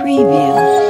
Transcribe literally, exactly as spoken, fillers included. Preview.